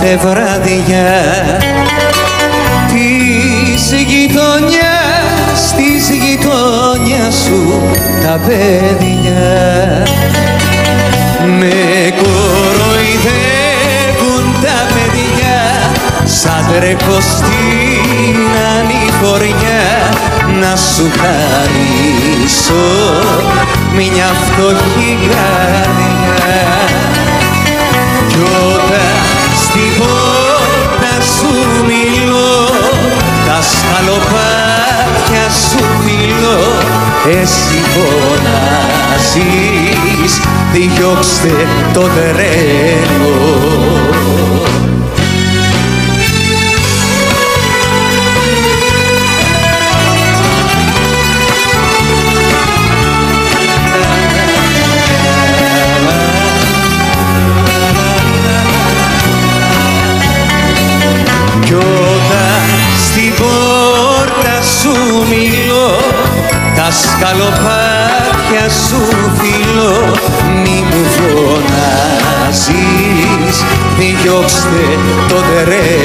κάθε βραδιά της γειτονιάς, της γειτονιάς σου τα παιδιά. Με κοροϊδεύουν τα παιδιά σαν τρέχω στην ανηφοριά να σου χαρίσω μια φτωχή καρδιά. Κι όταν στην πόρτα σου μιλώ, τα σκαλοπάτια σου φιλώ, εσύ φωνάζεις διώξτε το τρένο. Κι όταν στην πόρτα σου μιλώ, τα σκαλοπάτια σου φιλώ, μη μου φωνάζεις, διώξτε το τρένο.